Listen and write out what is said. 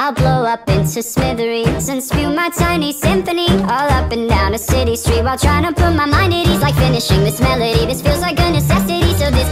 I'll blow up into smithereens and spew my tiny symphony all up and down a city street while trying to put my mind at ease. Like finishing this melody, this feels like a necessity. So this